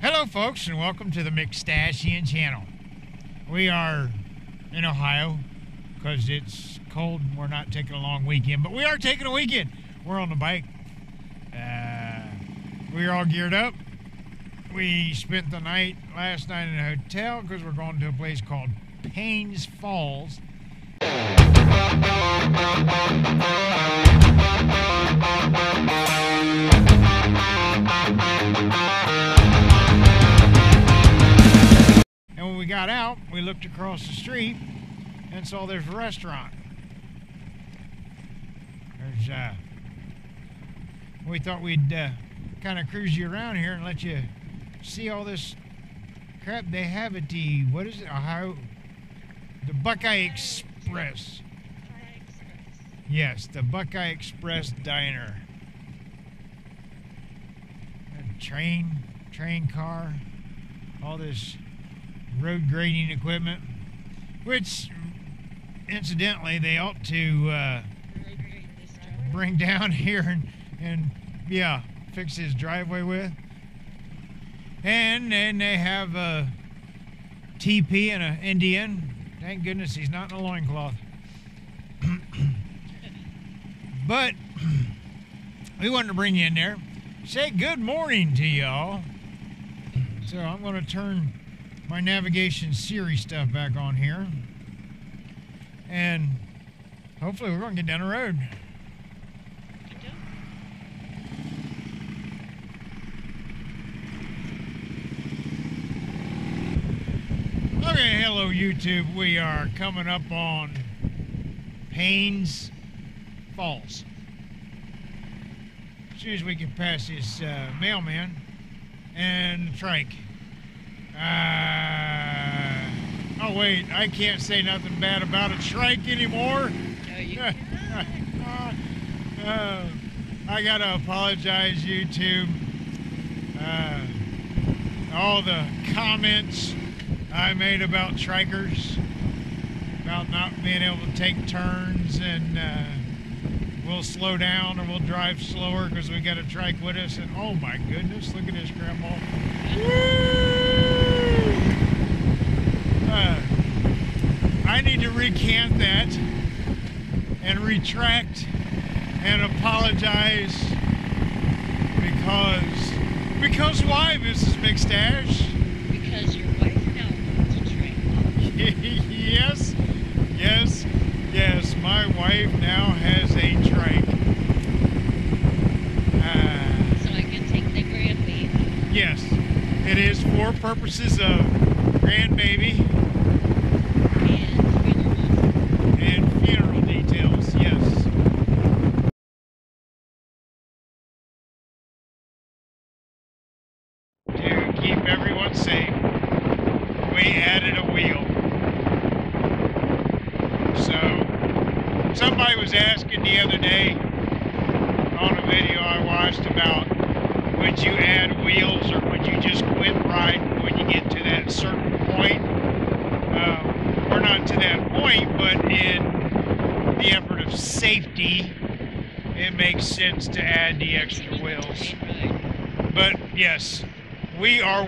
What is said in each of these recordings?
Hello folks, and welcome to the McStashian channel. We are in Ohio because it's cold and we're not taking a long weekend, but we are taking a weekend. We're on the bike. We're all geared up. We spent the night last night in a hotel because we're going to a place called Payne's Falls. And when we got out, we looked across the street and saw there's a restaurant. There's we thought we'd kind of cruise you around here and let you see all this crap they have at the, what is it, Ohio, the Buckeye Express. Yes, the Buckeye Express Diner. A train car, all this road grading equipment, which, incidentally, they ought to bring down here and fix his driveway with. And then they have a TP and an Indian. Thank goodness he's not in a loincloth. But we wanted to bring you in there, say good morning to y'all. So I'm going to turn my navigation Siri stuff back on here. And hopefully we're going to get down the road. Okay, hello YouTube. We are coming up on Payne's Falls. As soon as we get past this mailman and trike. Oh wait, I can't say nothing bad about a trike anymore. No, you cannot. I gotta apologize, YouTube. All the comments I made about trikers, about not being able to take turns and we'll slow down or we'll drive slower because we got a trike with us. And oh my goodness, look at this grandma. Woo! I need to recant that and retract and apologize because why, Mrs. McStash? Because your wife now wants a trike. Yes, my wife now has a trike. So I can take the grandbaby. Yes, it is for purposes of grandbaby. And funeral details, yes. To keep everyone safe, we added a wheel. Somebody was asking the other day on a video I watched about would you add wheels or would you just quit riding when you get to that certain point? We're not to that point, but in the effort of safety, it makes sense to add the extra wheels. But yes, we are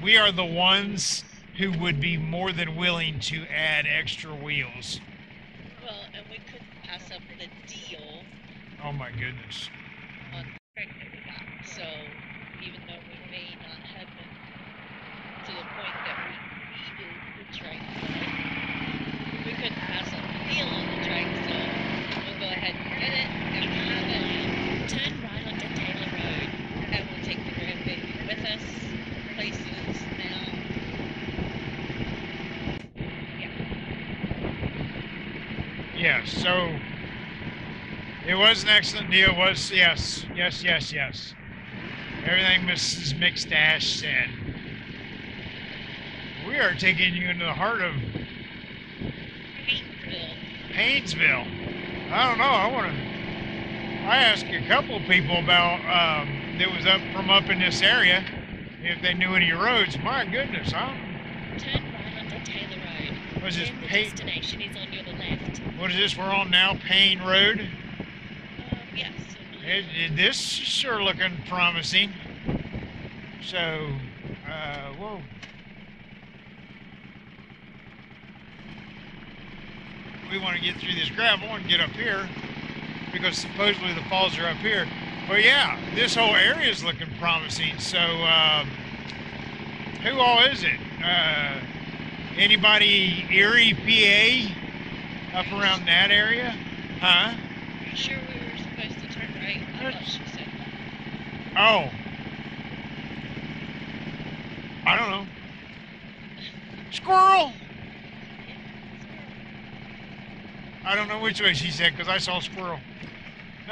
We are the ones who would be more than willing to add extra wheels. Well, and we couldn't pass up the deal. Oh my goodness. On the trike that we got. So even though we may not have been to the point that we needed the trike, we couldn't pass up the deal on the trike. So we'll go ahead and get it, and we'll have it. Turn right onto Taylor Road, and we'll take the grandbaby with us. Places now. Yeah, so it was an excellent deal. Yes. Everything Mrs. McStash said. We are taking you into the heart of Paynesville. I don't know. I asked a couple people about that was up in this area. If they knew any roads, my goodness, huh? Turn right onto Taylor Road. What is this? The destination is on your left. What is this we're on now? Paine Road? This is sure looking promising. So, whoa. We want to get through this gravel and get up here, because supposedly the falls are up here. But yeah, this whole area is looking promising. So, who all is it? Anybody Erie, PA, up around that area? Huh? I'm sure we were supposed to turn right. I thought she said that. Oh. I don't know. Squirrel! I don't know which way she said, because I saw squirrel. All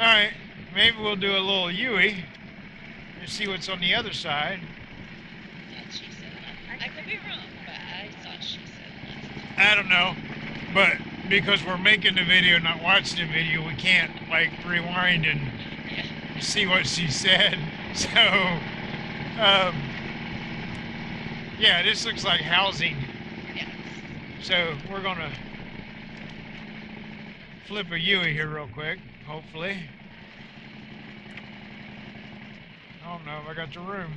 right, maybe we'll do a little U-ey and see what's on the other side. I thought she said that. I could be wrong, but I thought she said that. I don't know, but because we're making the video, not watching the video, we can't like rewind and see what she said. So, yeah, this looks like housing. Yes. So we're gonna flip a U here real quick, hopefully. I don't know if I got the room.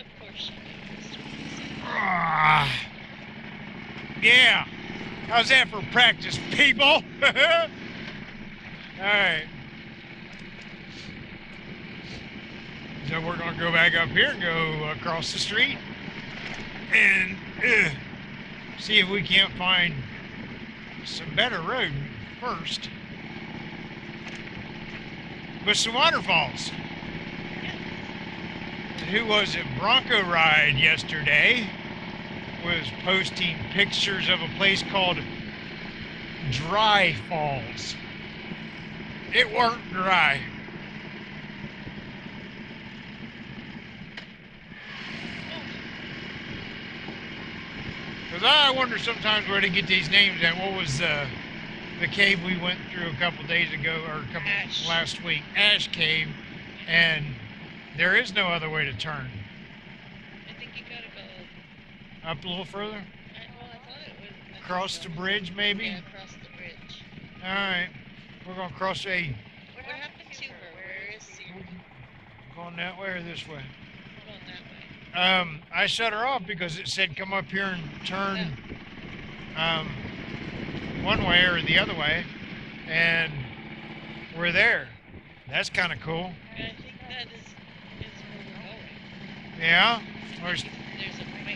Of course you do. Yeah. How's that for practice, people? All right. So we're going to go back up here and go across the street. And... see if we can't find some better road first. But some waterfalls. Who was it? Bronco Ride yesterday was posting pictures of a place called Dry Falls. It weren't dry. Because I wonder sometimes where they get these names at. What was the cave we went through a couple days ago, or a couple last week? Ash Cave. And there is no other way to turn. I think you got to go up a little further? Well, I thought it was. Across the bridge, maybe? Yeah, across the bridge. All right. We're going to cross a... What happened to her? Where is she? Going that way or this way? Going that way. I shut her off because it said come up here and turn one way or the other way, and we're there. That's kind of cool. I think that is where we're going. Yeah? Might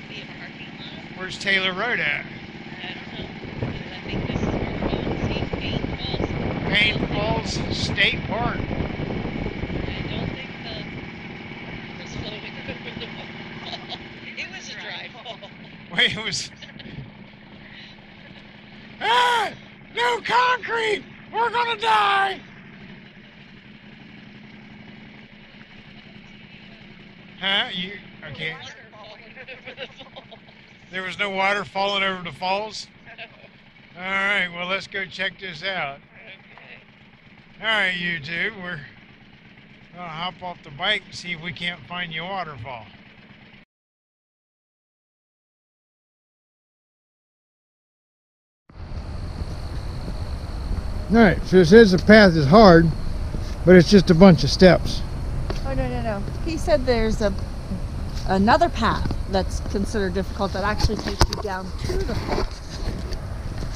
be a parking lot. Where's Taylor Road at? I don't know. I think this is where we're going to see Paine Falls. Paine Falls State Park. I don't think the was floating over the water. It was a dry fall. Wait, it was... Ah! No concrete! We're gonna die! Huh? You... Okay. There was no water falling over the falls? No. Alright, well let's go check this out. Okay. Alright, you two, we're gonna hop off the bike and see if we can't find your waterfall. Alright, so it says the path is hard, but it's just a bunch of steps. Oh, no, no, no. He said there's another path that's considered difficult that actually takes you down to the falls.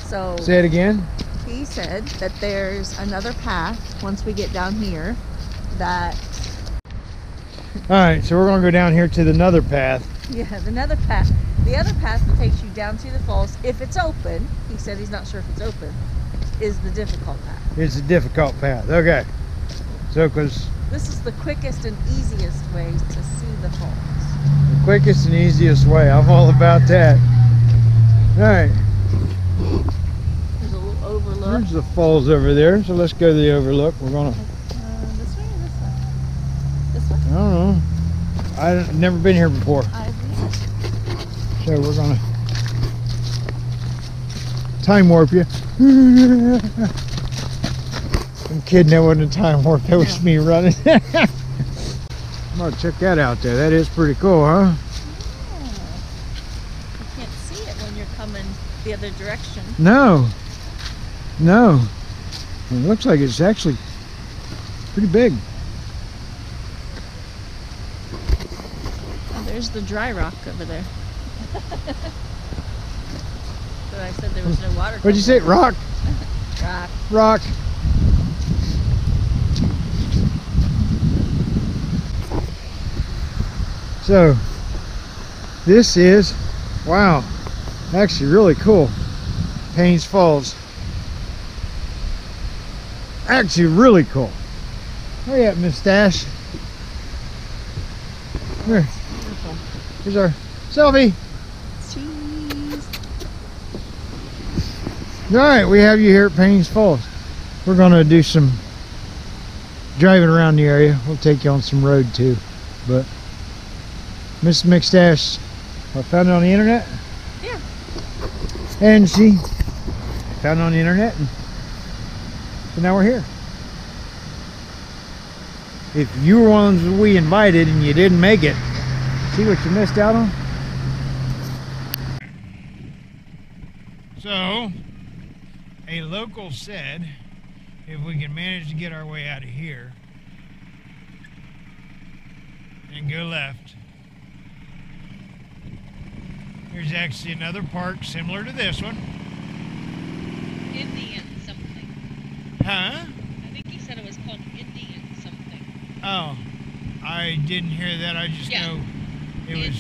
So... Say it again? He said that there's another path, once we get down here, that... Alright, so we're going to go down here to the another path. Yeah, the another path. The other path that takes you down to the falls, if it's open, he said he's not sure if it's open, is the difficult path. It's a difficult path, okay. So, because... This is the quickest and easiest way to see the falls. The quickest and easiest way, I'm all about that. Alright. There's a little overlook. There's the falls over there, so let's go to the overlook. We're going to... this way or this way? This way? I don't know. I've never been here before. So we're going to... time warp you. I'm kidding, that wasn't a time warp, that was me running. I'm gonna check that out there. That is pretty cool, huh? Yeah. You can't see it when you're coming the other direction. No. No. It looks like it's actually pretty big. Oh, there's the dry rock over there. But I said there was no water. What'd you say? Rock? Rock. Rock. So, this is, wow, actually really cool. Payne's Falls. Actually really cool. Where you at, McStash? Here. Here's our selfie. Cheese. All right, we have you here at Payne's Falls. We're gonna do some driving around the area. We'll take you on some road too, but Miss McStash, I found it on the internet. Yeah. And she found it on the internet, and now we're here. If you were one of the ones we invited and you didn't make it, see what you missed out on? So, a local said if we can manage to get our way out of here and go left, there's actually another park similar to this one. Indian something. Huh? I think he said it was called Indian something. Oh, I didn't hear that. I just know it was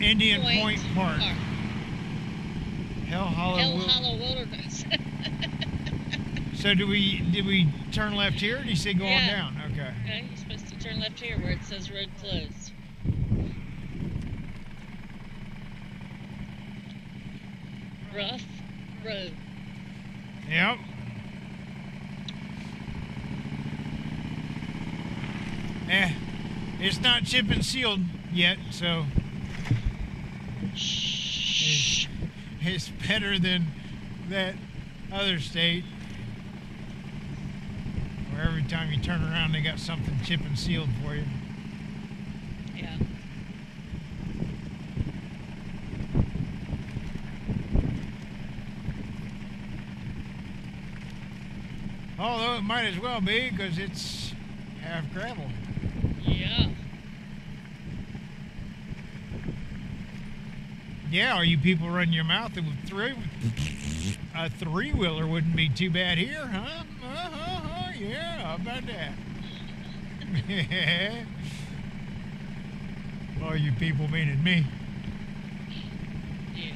Indian Point Park. Hell Hollow Wilderness. So did we turn left here? Or did he say go on down? Okay. Okay, you're supposed to turn left here where it says road closed. Rough road. Yep. Eh, it's not chip and sealed yet, so it's better than that other state where every time you turn around they got something chip and sealed for you. Yeah. Although it might as well be, because it's half gravel. Yeah. Yeah, or you people running your mouth, a three-wheeler wouldn't be too bad here, huh? Uh-huh, yeah, how about that? Oh, you people meaning me. Yeah.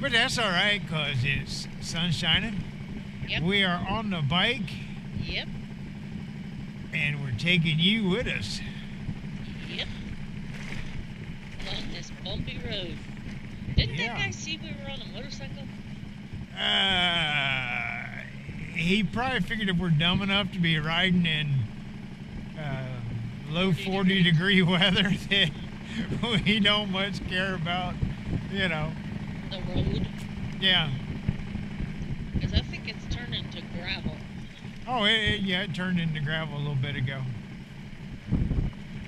But that's all right, because it's sun shining. Yep. We are on the bike. Yep. And we're taking you with us. Yep. Along this bumpy road. Didn't that guy see we were on a motorcycle? He probably figured if we're dumb enough to be riding in low 40-degree weather, that we don't much care about, you know. The road. Yeah. Because I think it's turned into gravel. Oh, it turned into gravel a little bit ago.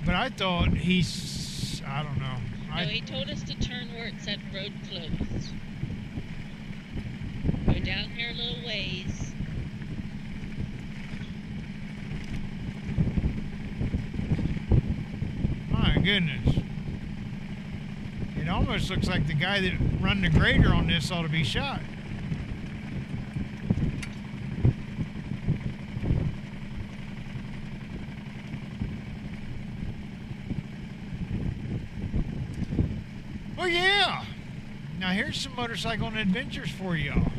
But I thought I don't know. No, he told us to turn where it said road closed. Go down here a little ways. My goodness. It almost looks like the guy that run the grader on this ought to be shot. Oh yeah! Now here's some motorcycle and adventures for y'all.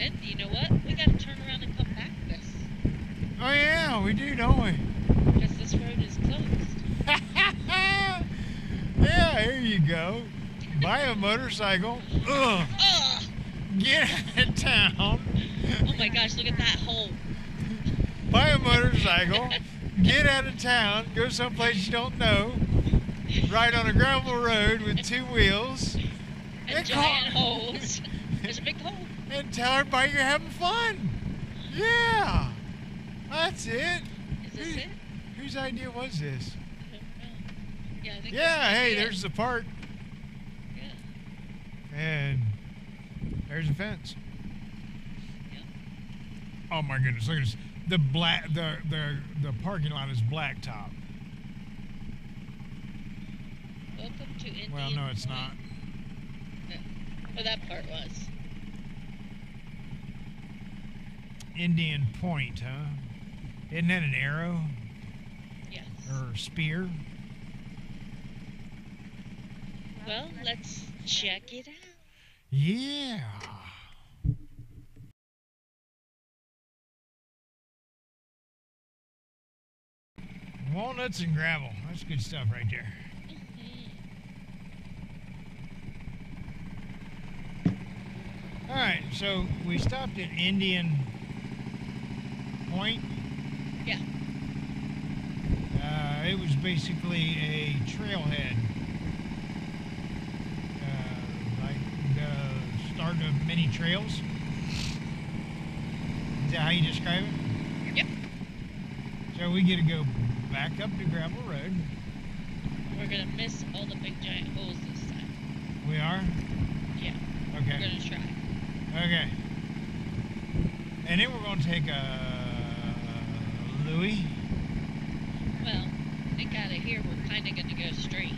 And you know what? We gotta turn around and come back this. Oh yeah, we do, don't we? Because this road is closed. Yeah, here you go. Buy a motorcycle. Ugh. Ugh. Get out of town. Oh my gosh, look at that hole. Buy a motorcycle. Get out of town. Go someplace you don't know. Ride on a gravel road with two wheels. And giant holes. There's a big hole. And tell everybody you're having fun. Yeah. That's it. Is this it? Whose idea was this? Yeah, hey, there's the park. Yeah. And there's a fence. Yep. Oh my goodness! Look at this. The black, the parking lot is blacktop. Welcome to Indian. Well, no, it's not. No. Well, that part was. Indian Point, huh? Isn't that an arrow? Yes. Or spear? Well, let's check it out. Yeah. Walnuts and gravel. That's good stuff right there. All right, so we stopped at Indian Point. Yeah. It was basically a trailhead. Like the start of many trails. Is that how you describe it? Yep. So we get to go back up to Gravel Road. We're going to miss all the big giant holes this time. We are? Yeah. Okay. We're going to try. Okay. And then we're going to take a Louis. Well, I think out of here we're kind of going to go straight.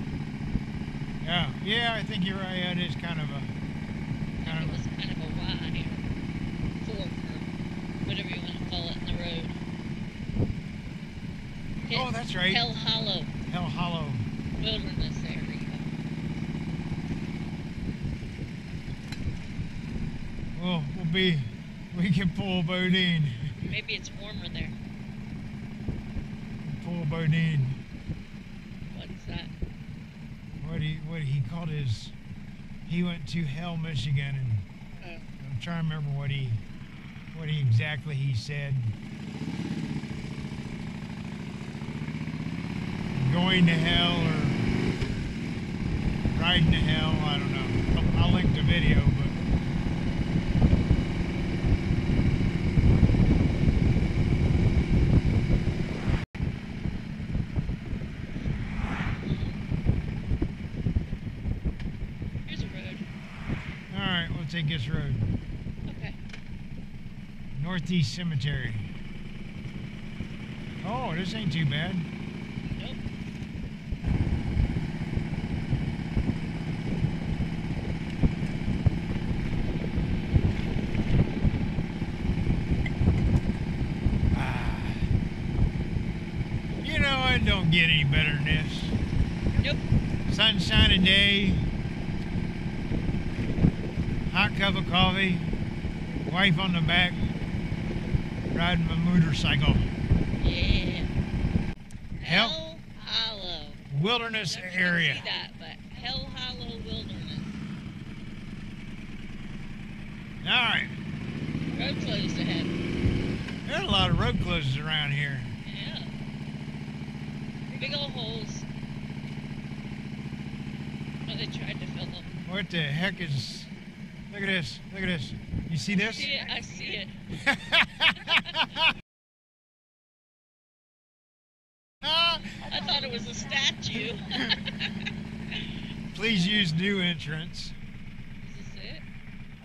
Yeah. Oh, yeah, I think you're right. It is kind of a... Kind of it was kind of a wide fork or whatever you want to call it in the road. It's oh, that's right. Hell Hollow. Hell Hollow Wilderness area. Well, we'll be, we can pull Bodine. Maybe it's warmer there. Pull Bodine. What's that? What he called his, he went to Hell, Michigan, and I'm trying to remember what he exactly he said. Going to hell or riding to hell, I don't know. I'll link the video, but. Here's a road. Alright, we'll take this road. Okay. Northeast Cemetery. Oh, this ain't too bad. Don't get any better than this. Nope. Sunshiny day. Hot cup of coffee. Wife on the back. Riding my motorcycle. Yeah. Hell Hollow Wilderness area. I don't see that, but Hell Hollow Wilderness. All right. Road closed ahead. There's a lot of road closes around here. Big old holes. Well, they tried to fill them. What the heck is... Look at this. Look at this. You see this? Yeah, I see it. I thought it was a statue. Please use new entrance. Is this it?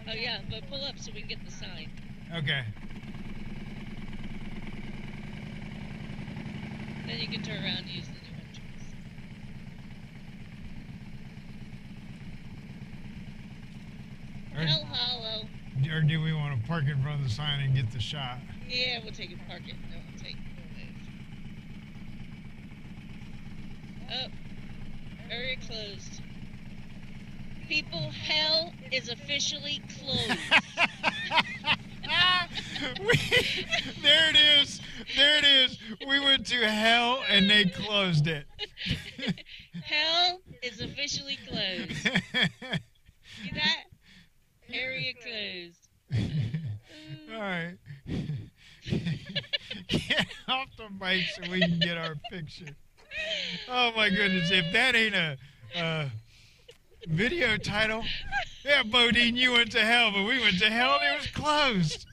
Oh, yeah. But pull up so we can get the sign. Okay. Then you can turn around and use the new entrance. Hell Hollow. Or do we want to park in front of the sign and get the shot? Yeah, we'll take it, park it. No, we'll take it. Oh, area closed. People, hell is officially closed. There it is. There it is. We went to hell and they closed it. Hell is officially closed. See that? Area closed. All right. Get off the bike so we can get our picture. Oh my goodness. If that ain't a video title. Yeah, Bodine, you went to hell, but we went to hell and it was closed.